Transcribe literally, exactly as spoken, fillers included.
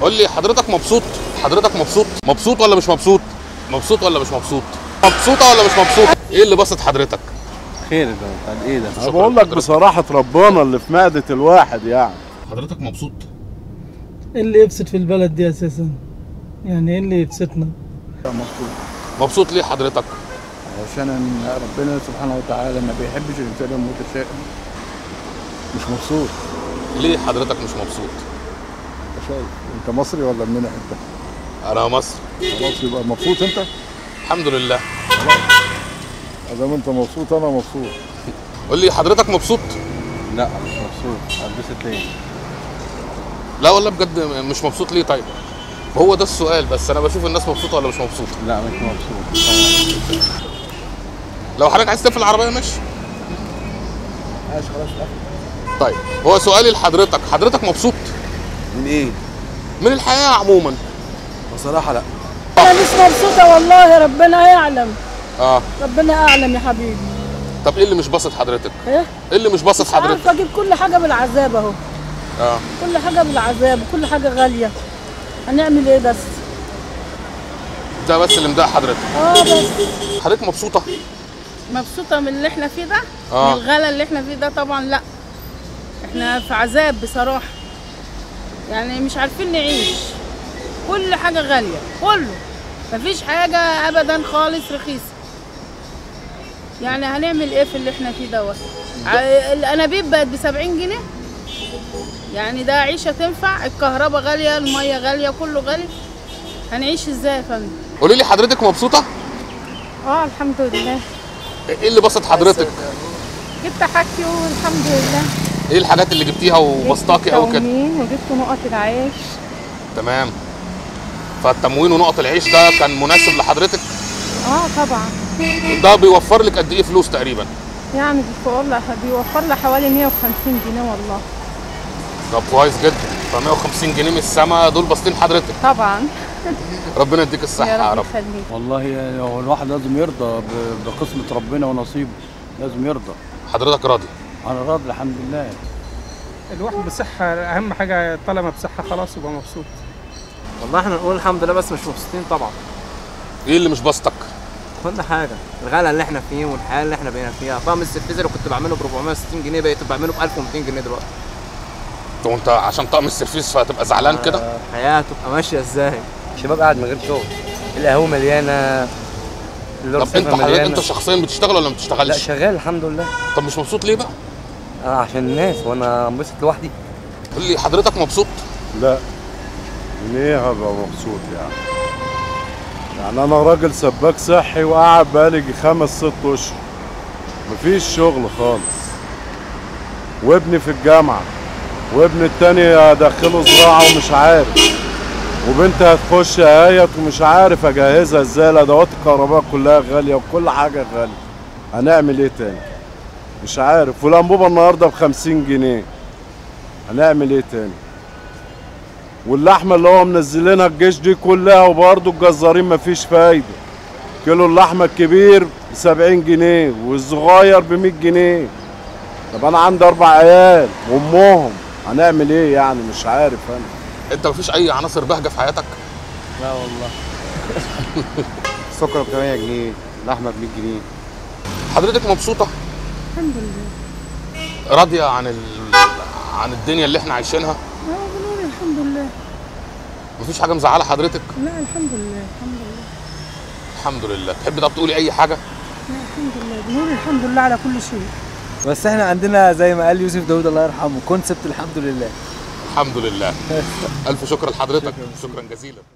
قول لي حضرتك مبسوط؟ حضرتك مبسوط؟ مبسوط ولا مش مبسوط؟ مبسوط ولا مش مبسوط؟ مبسوطه ولا مش مبسوط؟ ايه اللي بسط حضرتك؟ خير ده قد ايه ده؟ بقول لك بصراحه ربنا اللي في معده الواحد يعني. حضرتك مبسوط؟ ايه اللي يبسط في البلد دي اساسا؟ يعني ايه اللي يبسطنا؟ مبسوط. مبسوط ليه حضرتك؟ عشان ربنا سبحانه وتعالى ما بيحبش الانسان المتشائم. مش مبسوط. ليه حضرتك مش مبسوط؟ انت شايف انت مصري ولا منين انت؟ انا مصري. خلاص يبقى مبسوط انت؟ الحمد لله. ادام انت مبسوط انا مبسوط. قول لي حضرتك مبسوط؟ لا مش مبسوط. هتبسط ليه؟ لا والله بجد مش مبسوط ليه طيب؟ هو ده السؤال، بس انا بشوف الناس مبسوطه ولا مش مبسوطه؟ لا مش مبسوط. لو حضرتك عايز تقفل العربيه ماشي؟ ماشي خلاص قفل. طيب هو سؤالي لحضرتك، حضرتك مبسوط؟ من ايه؟ من الحياه عموما. بصراحه لا. انا مش مبسوطه والله، ربنا يعلم. اه ربنا اعلم يا حبيبي. طب ايه اللي مش باسط حضرتك؟ ايه؟ ايه اللي مش باسط حضرتك؟ مش عارفه اجيب كل حاجه بالعذاب اهو. اه كل حاجه بالعذاب، كل حاجه غاليه. هنعمل ايه بس؟ ده بس اللي مضايق حضرتك. اه بس. حضرتك مبسوطه؟ مبسوطه من اللي احنا فيه ده؟ اه من الغلا اللي احنا فيه ده طبعا لا. احنا في عذاب بصراحه. يعني مش عارفين نعيش. كل حاجه غاليه، كله. مفيش حاجه ابدا خالص رخيصه. يعني هنعمل ايه في اللي احنا فيه دوت؟ الانابيب بقت ب سبعين جنيه. يعني ده عيشه تنفع؟ الكهرباء غاليه، الميه غاليه، كله غالي. هنعيش ازاي يا فندم؟ قولي لي حضرتك مبسوطه؟ اه الحمد لله. ايه اللي بسط حضرتك؟ جبت حاجتي والحمد لله. ايه الحاجات اللي جبتيها وبسطاكي او كده؟ جبت تموين وجبت نقط العيش. تمام. فالتموين ونقط العيش ده كان مناسب لحضرتك؟ اه طبعا. ده بيوفر لك قد ايه فلوس تقريبا؟ يعني بيوفر لي حوالي مية وخمسين جنيه والله. طب كويس جدا، ف مية وخمسين جنيه من السما دول باسطين حضرتك. طبعا. ربنا يديك الصحة يا رب. رب. والله هو الواحد لازم يرضى بقسمة ربنا ونصيبه، لازم يرضى. حضرتك راضي؟ أنا راضي الحمد لله. الواحد بصحة أهم حاجة، طالما بصحة خلاص يبقى مبسوط. والله احنا نقول الحمد لله بس مش مبسوطين طبعا. إيه اللي مش باسطك؟ كل حاجة، الغلا اللي احنا فيه والحياة اللي احنا بقينا فيها. طقم الستفيزة اللي كنت بعمله ب أربعمية وستين جنيه بقيت بعمله ب ألف ومئتين جنيه دلوقتي. طب انت عشان طقم السيرفيس فهتبقى زعلان كده؟ الحياه هتبقى ماشيه ازاي؟ الشباب قاعد من غير شغل، القهوه مليانه. طب انت حضرتك انت شخصيا بتشتغل ولا ما بتشتغلش؟ لا شغال الحمد لله. طب مش مبسوط ليه بقى؟ آه عشان الناس، وانا انبسط لوحدي. قول لي حضرتك مبسوط؟ لا. ليه هبقى مبسوط يعني؟ يعني انا راجل سباك صحي وقاعد بقالي خمس ست اشهر. مفيش شغل خالص. وابني في الجامعه. وابن التاني هدخله زراعه ومش عارف، وبنتي هتخش اهيت ومش عارف اجهزها ازاي. الادوات الكهرباء كلها غاليه وكل حاجه غاليه. هنعمل ايه تاني؟ مش عارف. والانبوبه النهارده ب خمسين جنيه. هنعمل ايه تاني؟ واللحمه اللي هو منزلينها الجيش دي كلها، وبرضه الجزارين مفيش فايده. كيلو اللحمه الكبير ب سبعين جنيه والصغير ب مية جنيه. طب انا عندي اربع عيال وامهم، هنعمل ايه يعني؟ مش عارف انا. انت مفيش اي عناصر بهجه في حياتك؟ لا والله. السكر ب تمنية جنيه، اللحمه ب مية جنيه. حضرتك مبسوطه؟ الحمد لله. راضيه عن ال... عن الدنيا اللي احنا عايشينها؟ اه بنقول الحمد لله. مفيش حاجه مزعله حضرتك؟ لا الحمد لله الحمد لله. الحمد لله. تحبي طب تقولي اي حاجه؟ لا الحمد لله، بنقول الحمد لله على كل شيء. بس احنا عندنا زي ما قال يوسف داوود الله يرحمه كونسبت الحمد لله. الحمد لله. الف شكر لحضرتك، شكرا جزيلا.